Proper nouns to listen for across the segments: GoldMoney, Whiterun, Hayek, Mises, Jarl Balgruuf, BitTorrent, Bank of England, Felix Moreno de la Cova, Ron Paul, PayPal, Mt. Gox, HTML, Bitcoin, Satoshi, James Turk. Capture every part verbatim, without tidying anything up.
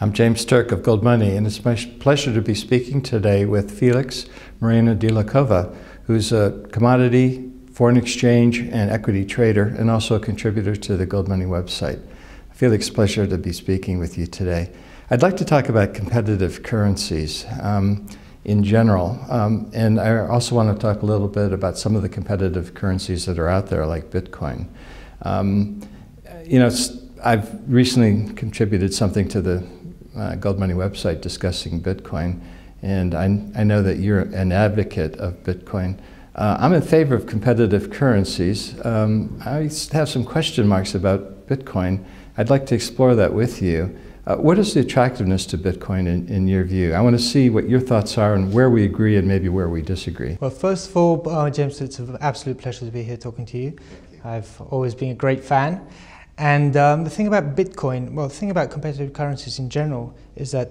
I'm James Turk of GoldMoney, and it's my pleasure to be speaking today with Felix Moreno de la Cova, who's a commodity, foreign exchange, and equity trader, and also a contributor to the GoldMoney website. Felix, pleasure to be speaking with you today. I'd like to talk about competitive currencies um, in general, um, and I also want to talk a little bit about some of the competitive currencies that are out there, like Bitcoin. Um, you know, it's, I've recently contributed something to the Uh, GoldMoney website discussing Bitcoin, and I, I know that you're an advocate of Bitcoin. Uh, I'm in favor of competitive currencies. Um, I have some question marks about Bitcoin. I'd like to explore that with you. Uh, what is the attractiveness to Bitcoin in, in your view? I want to see what your thoughts are and where we agree and maybe where we disagree. Well, first of all, uh, James, it's an absolute pleasure to be here talking to you. I've always been a great fan. And um, the thing about Bitcoin, well, the thing about competitive currencies in general is that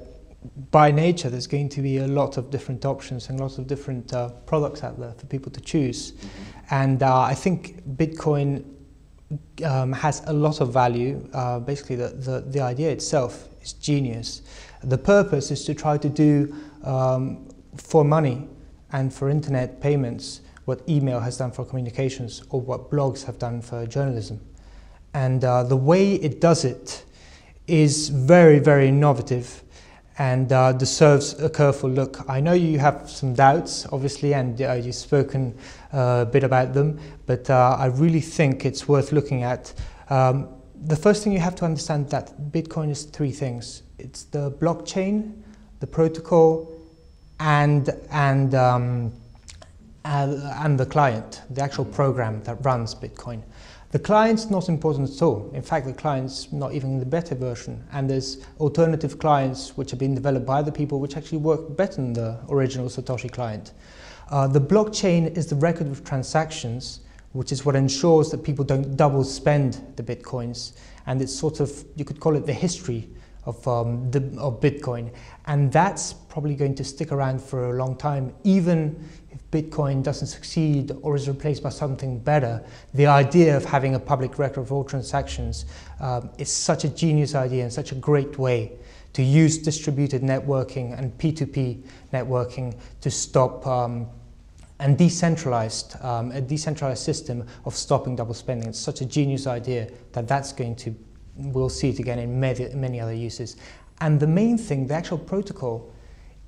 by nature there's going to be a lot of different options and lots of different uh, products out there for people to choose. And uh, I think Bitcoin um, has a lot of value. Uh, basically, the, the, the idea itself is genius. The purpose is to try to do um, for money and for internet payments what email has done for communications or what blogs have done for journalism. And uh, the way it does it is very, very innovative and uh, deserves a careful look. I know you have some doubts, obviously, and uh, you've spoken uh, a bit about them, but uh, I really think it's worth looking at. Um, the first thing you have to understand that Bitcoin is three things. It's the blockchain, the protocol, and, and, um, and the client, the actual program that runs Bitcoin. The client's not important at all. In fact, the client's not even the better version. And there's alternative clients which have been developed by other people which actually work better than the original Satoshi client. Uh, the blockchain is the record of transactions, which is what ensures that people don't double spend the Bitcoins. And it's sort of, you could call it the history of, um, the, of Bitcoin. And that's probably going to stick around for a long time, even Bitcoin doesn't succeed or is replaced by something better. The idea of having a public record of all transactions um, is such a genius idea and such a great way to use distributed networking and P two P networking to stop um, and decentralized, um, a decentralized system of stopping double spending. It's such a genius idea that that's going to, we'll see it again in many, many other uses. And the main thing, the actual protocol,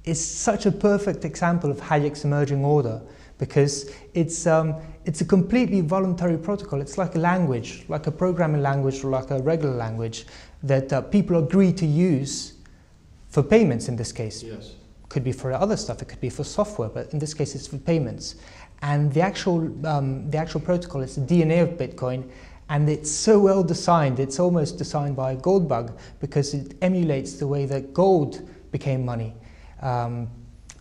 is such a perfect example of Hayek's emerging order, because it's, um, it's a completely voluntary protocol. It's like a language, like a programming language or like a regular language that uh, people agree to use for payments in this case. Yes. Could be for other stuff, it could be for software, but in this case it's for payments. And the actual, um, the actual protocol is the D N A of Bitcoin, and it's so well designed, it's almost designed by a gold bug, because it emulates the way that gold became money. Um,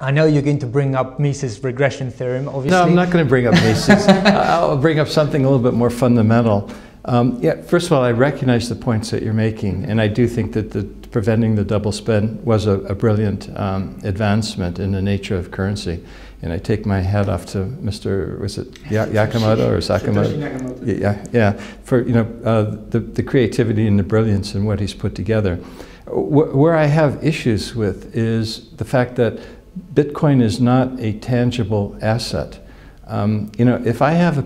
I know you're going to bring up Mises' regression theorem, obviously. No, I'm not going to bring up Mises. I'll bring up something a little bit more fundamental. Um, yeah, first of all, I recognize the points that you're making, and I do think that the, preventing the double spend was a, a brilliant um, advancement in the nature of currency. And I take my hat off to Mister was it ya Yakamoto or Sakamoto? Yeah, yeah, for you know uh, the the creativity and the brilliance in what he's put together. Where I have issues with is the fact that Bitcoin is not a tangible asset. Um, you know, if I have a,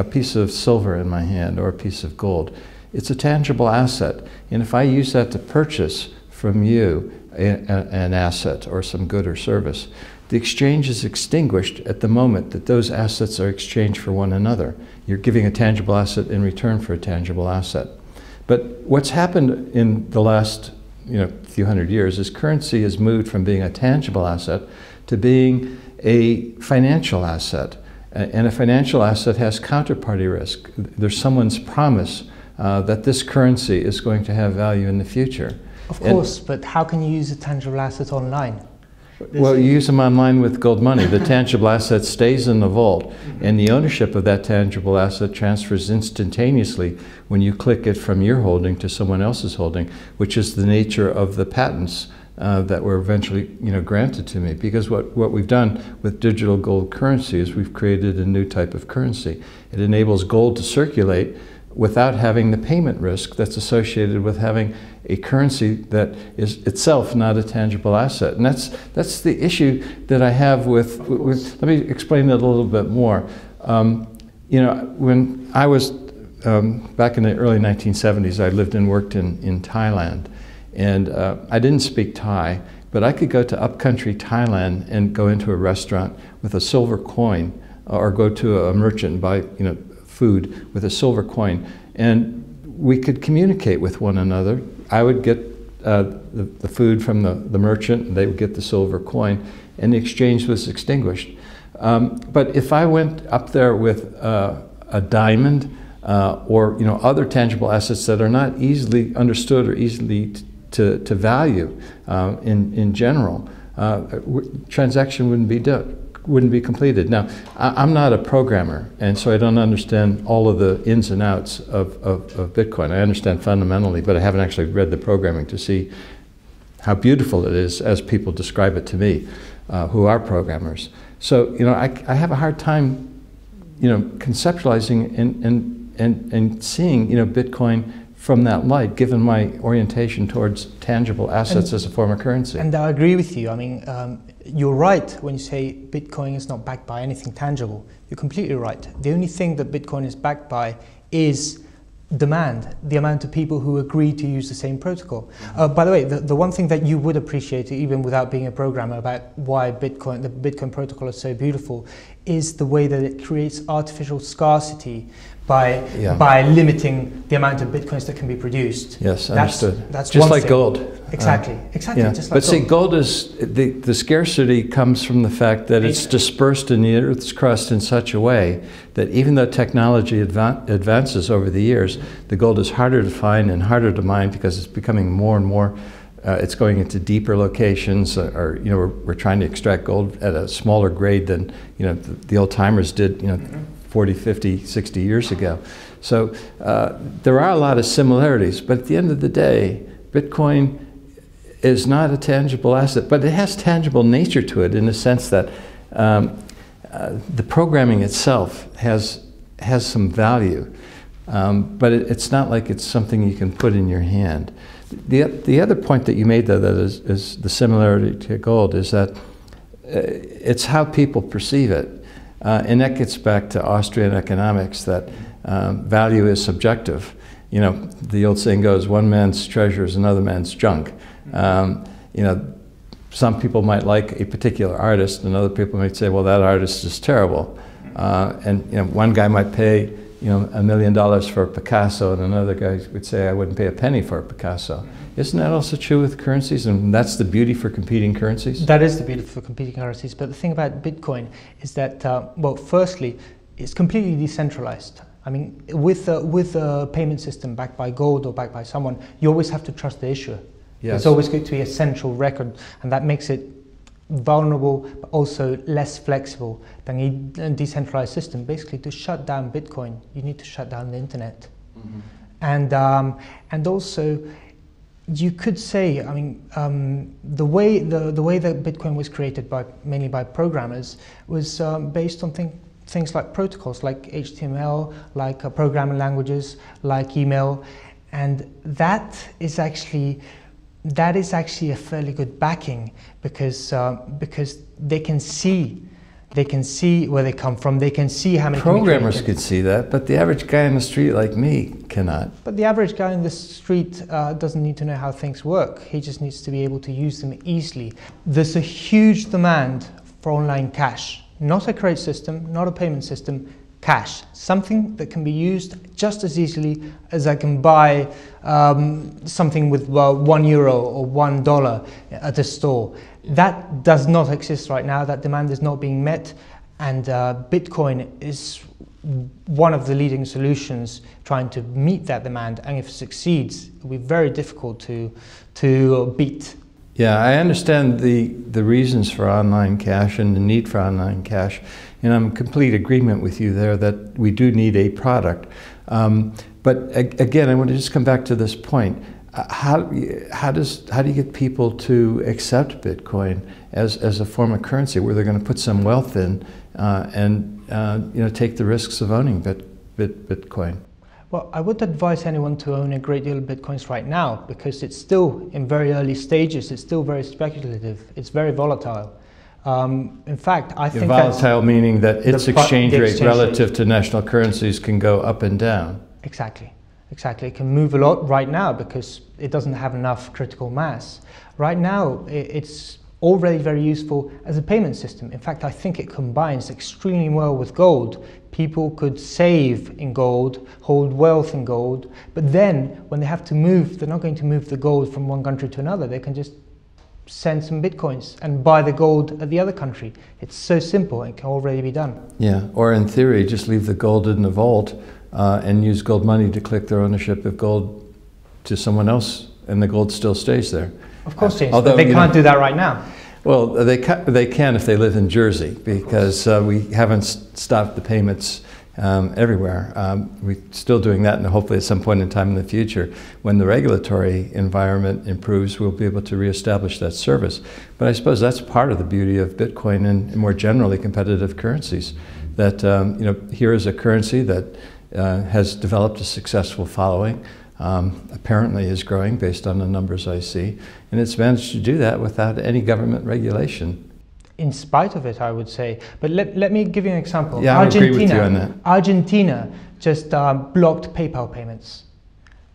a piece of silver in my hand or a piece of gold, it's a tangible asset. And if I use that to purchase from you a, a, an asset or some good or service, the exchange is extinguished at the moment that those assets are exchanged for one another. You're giving a tangible asset in return for a tangible asset. But what's happened in the last you know, few hundred years is currency has moved from being a tangible asset to being a financial asset. And a financial asset has counterparty risk. There's someone's promise uh, that this currency is going to have value in the future. Of course, and, but how can you use a tangible asset online? Well, you use them online with GoldMoney. The tangible asset stays in the vault, and the ownership of that tangible asset transfers instantaneously when you click it from your holding to someone else's holding, which is the nature of the patents uh, that were eventually you know, granted to me. Because what, what we've done with digital gold currency is we've created a new type of currency. It enables gold to circulate without having the payment risk that's associated with having a currency that is itself not a tangible asset. And that's, that's the issue that I have with, with let me explain that a little bit more. Um, you know, when I was um, back in the early nineteen seventies, I lived and worked in, in Thailand. And uh, I didn't speak Thai, but I could go to upcountry Thailand and go into a restaurant with a silver coin, or go to a merchant and buy, you know, food with a silver coin, and we could communicate with one another. I would get uh, the, the food from the, the merchant, and they would get the silver coin, and the exchange was extinguished. Um, but if I went up there with uh, a diamond uh, or, you know, other tangible assets that are not easily understood or easily to, to value uh, in, in general, uh, transaction wouldn't be done. wouldn't be completed. Now, I'm not a programmer, and so I don't understand all of the ins and outs of, of, of Bitcoin. I understand fundamentally, but I haven't actually read the programming to see how beautiful it is as people describe it to me, uh, who are programmers. So, you know, I, I have a hard time, you know, conceptualizing and, and, and, and seeing, you know, Bitcoin from that light, given my orientation towards tangible assets and, as a form of currency. And I agree with you. I mean, um, you're right when you say Bitcoin is not backed by anything tangible. You're completely right. The only thing that Bitcoin is backed by is demand, the amount of people who agree to use the same protocol. Uh, by the way, the, the one thing that you would appreciate, even without being a programmer, about why Bitcoin, the Bitcoin protocol is so beautiful, is the way that it creates artificial scarcity by, yeah. by limiting the amount of Bitcoins that can be produced. Yes, that's, understood. That's just like thing. gold. Exactly, uh, exactly, yeah. just like but gold. But see, gold is, the, the scarcity comes from the fact that it's dispersed in the Earth's crust in such a way that even though technology adva advances over the years, the gold is harder to find and harder to mine because it's becoming more and more Uh, it's going into deeper locations, uh, or, you know, we're, we're trying to extract gold at a smaller grade than, you know, the, the old timers did, you know, forty, fifty, sixty years ago. So uh, there are a lot of similarities, but at the end of the day, Bitcoin is not a tangible asset, but it has tangible nature to it in the sense that um, uh, the programming itself has, has some value, um, but it, it's not like it's something you can put in your hand. The, the other point that you made, though, that is, is the similarity to gold, is that uh, it's how people perceive it. Uh, and that gets back to Austrian economics, that um, value is subjective. You know, the old saying goes, one man's treasure is another man's junk. Um, you know, some people might like a particular artist, and other people might say, well, that artist is terrible. Uh, and, you know, one guy might pay you know, a million dollars for a Picasso, and another guy would say, I wouldn't pay a penny for a Picasso. Isn't that also true with currencies? And that's the beauty for competing currencies? That is the beauty for competing currencies. But the thing about Bitcoin is that, uh, well, firstly, it's completely decentralized. I mean, with, uh, with a payment system backed by gold or backed by someone, you always have to trust the issuer. Yes. It's always going to be a central record, and that makes it vulnerable, but also less flexible than a decentralized system. Basically, to shut down Bitcoin, you need to shut down the internet. Mm-hmm. And, um, and also, you could say, I mean, um, the, way, the, the way that Bitcoin was created by, mainly by programmers, was um, based on things things like protocols, like H T M L, like uh, programming languages, like email. And that is actually that is actually a fairly good backing, because uh, because they can see they can see where they come from. They can see how many programmers could see that, but the average guy in the street like me cannot. But the average guy in the street uh, doesn't need to know how things work. He just needs to be able to use them easily. There's a huge demand for online cash, not a credit system, not a payment system. Cash, something that can be used just as easily as I can buy um, something with uh, one euro or one dollar at a store. That does not exist right now. That demand is not being met, and uh, Bitcoin is one of the leading solutions trying to meet that demand. And if it succeeds, it will be very difficult to to beat. Yeah, I understand the, the reasons for online cash and the need for online cash, and I'm in complete agreement with you there that we do need a product. Um, but ag again, I want to just come back to this point. Uh, how, how, does, how do you get people to accept Bitcoin as, as a form of currency where they're going to put some wealth in uh, and uh, you know, take the risks of owning bit, bit, Bitcoin? Well, I would advise anyone to own a great deal of Bitcoins right now, because it's still in very early stages, it's still very speculative, it's very volatile. Um, in fact, I think volatile meaning that its exchange rate relative to national currencies can go up and down. Exactly, exactly. It can move a lot right now because it doesn't have enough critical mass. Right now, it's already very useful as a payment system. In fact, I think it combines extremely well with gold. People could save in gold, hold wealth in gold, but then when they have to move, they're not going to move the gold from one country to another. They can just send some bitcoins and buy the gold at the other country. It's so simple, it can already be done. Yeah, or in theory, just leave the gold in the vault uh, and use gold money to click their ownership of gold to someone else, and the gold still stays there. Of course, James, although, but they can't know, do that right now. Well, they, ca they can if they live in Jersey, because uh, we haven't stopped the payments um, everywhere. Um, we're still doing that, and hopefully at some point in time in the future, when the regulatory environment improves, we'll be able to reestablish that service. But I suppose that's part of the beauty of Bitcoin and more generally competitive currencies, that um, you know, here is a currency that uh, has developed a successful following. Um, apparently is growing based on the numbers I see, and it's managed to do that without any government regulation. In spite of it, I would say. But let, let me give you an example. Yeah, I agree with you on that. Argentina just um, blocked PayPal payments.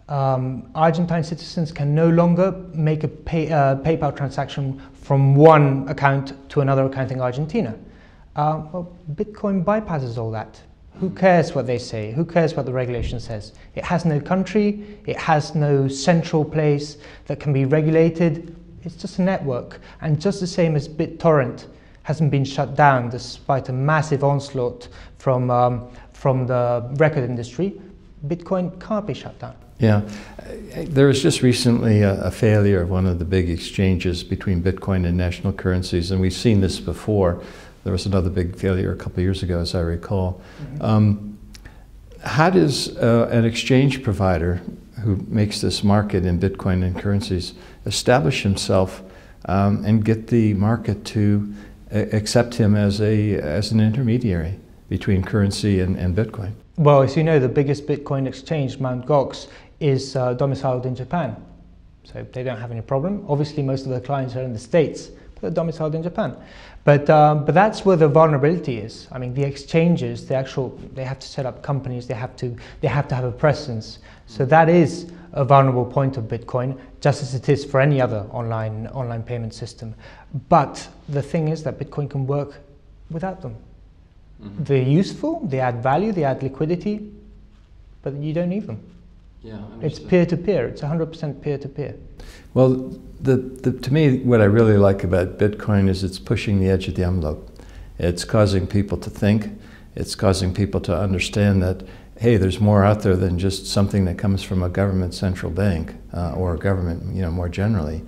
Um, Argentine citizens can no longer make a pay, uh, PayPal transaction from one account to another account in Argentina. Uh, well, Bitcoin bypasses all that. Who cares what they say? Who cares what the regulation says? It has no country, it has no central place that can be regulated. It's just a network. And just the same as BitTorrent hasn't been shut down despite a massive onslaught from, um, from the record industry, Bitcoin can't be shut down. Yeah. There was just recently a, a failure of one of the big exchanges between Bitcoin and national currencies, and we've seen this before. There was another big failure a couple of years ago, as I recall. Mm-hmm. um, how does uh, an exchange provider who makes this market in Bitcoin and currencies establish himself um, and get the market to uh, accept him as, a, as an intermediary between currency and, and Bitcoin? Well, as you know, the biggest Bitcoin exchange, Mount. Gox, is uh, domiciled in Japan. So they don't have any problem. Obviously, most of their clients are in the States. Domiciled in Japan, but um, but that's where the vulnerability is. I mean, the exchanges, the actual, they have to set up companies, they have to they have to have a presence. So that is a vulnerable point of Bitcoin, just as it is for any other online online payment system. But the thing is that Bitcoin can work without them. Mm-hmm. They're useful, they add value, they add liquidity, but you don't need them. Yeah, it's peer-to-peer. It's one hundred percent peer-to-peer. Well, the, the, to me, what I really like about Bitcoin is it's pushing the edge of the envelope. It's causing people to think. It's causing people to understand that, hey, there's more out there than just something that comes from a government central bank uh, or a government, you know, more generally.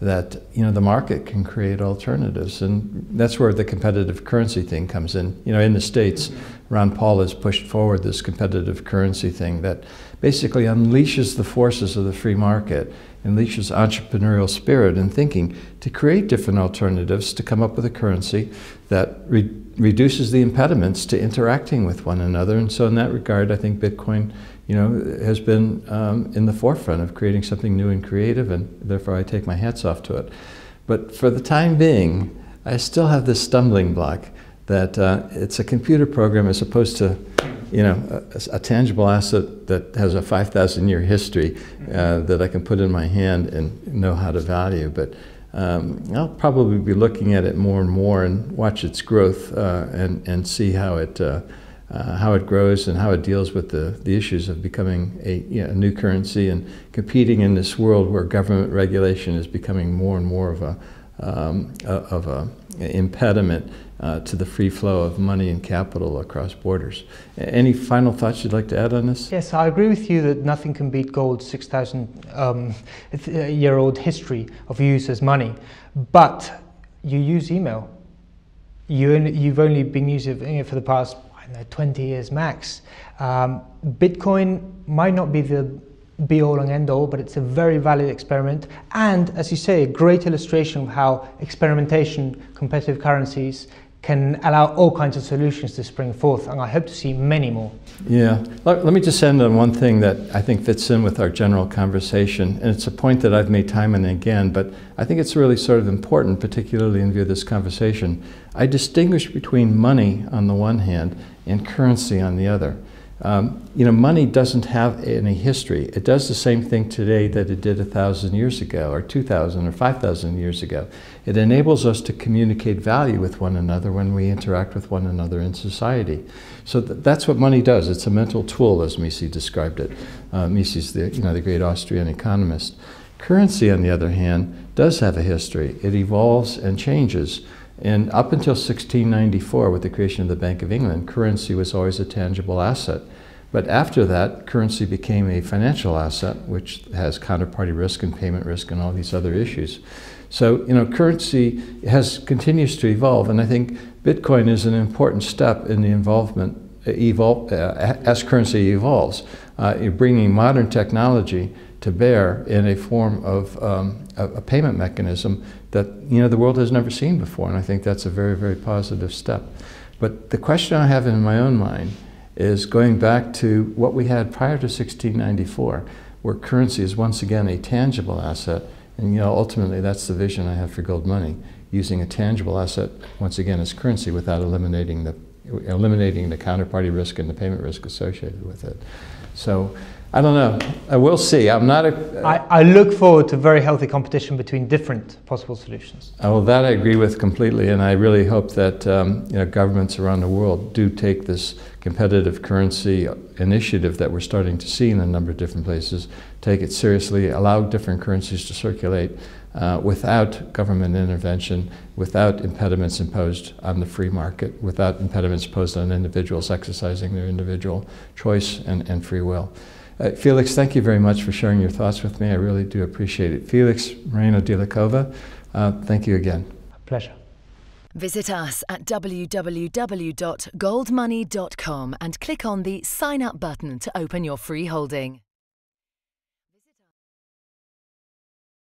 That, you know, the market can create alternatives, and that's where the competitive currency thing comes in. You know, in the States, Ron Paul has pushed forward this competitive currency thing that basically unleashes the forces of the free market, unleashes entrepreneurial spirit and thinking to create different alternatives, to come up with a currency that re reduces the impediments to interacting with one another. And so in that regard, I think Bitcoin, you know, has been um, in the forefront of creating something new and creative, and therefore I take my hats off to it. But for the time being, I still have this stumbling block that uh, it's a computer program as opposed to, you know, a, a tangible asset that has a five thousand year history uh, that I can put in my hand and know how to value. But um, I'll probably be looking at it more and more and watch its growth uh, and, and see how it uh, Uh, how it grows and how it deals with the, the issues of becoming a, you know, new currency and competing in this world where government regulation is becoming more and more of a, um, a, of a impediment uh, to the free flow of money and capital across borders. Any final thoughts you'd like to add on this? Yes, I agree with you that nothing can beat gold's six thousand year old history of use as money, but you use email. You, you've only been using it for the past twenty years max. Um, Bitcoin might not be the be-all and end-all, but it's a very valid experiment, and as you say, a great illustration of how experimentation, competitive currencies can allow all kinds of solutions to spring forth, and I hope to see many more. Yeah, let, let me just end on one thing that I think fits in with our general conversation, and it's a point that I've made time and again, but I think it's really sort of important, particularly in view of this conversation. I distinguish between money on the one hand and currency on the other. Um, you know, money doesn't have any history. It does the same thing today that it did a thousand years ago, or two thousand, or five thousand years ago. It enables us to communicate value with one another when we interact with one another in society. So th that's what money does. It's a mental tool, as Mises described it. Uh, Mises, the you know the great Austrian economist. Currency, on the other hand, does have a history. It evolves and changes. And up until sixteen ninety-four, with the creation of the Bank of England, currency was always a tangible asset. But after that, currency became a financial asset, which has counterparty risk and payment risk and all these other issues. So, you know, currency has continues to evolve, and I think Bitcoin is an important step in the involvement evol, uh, as currency evolves, uh, bringing modern technology to bear in a form of um, a, a payment mechanism that, you know, the world has never seen before, and I think that's a very, very positive step. But the question I have in my own mind is going back to what we had prior to sixteen ninety-four, where currency is once again a tangible asset, and, you know, ultimately that's the vision I have for GoldMoney, using a tangible asset once again as currency without eliminating the, eliminating the counterparty risk and the payment risk associated with it. So, I don't know. I will see. I'm not a, I, I look forward to very healthy competition between different possible solutions. Oh, well, that I agree with completely, and I really hope that um, you know, governments around the world do take this competitive currency initiative that we're starting to see in a number of different places, take it seriously, allow different currencies to circulate uh, without government intervention, without impediments imposed on the free market, without impediments imposed on individuals exercising their individual choice and, and free will. Uh, Felix, thank you very much for sharing your thoughts with me. I really do appreciate it. Felix Moreno de la Cova, uh, thank you again. A pleasure. Visit us at w w w dot goldmoney dot com and click on the sign up button to open your free holding.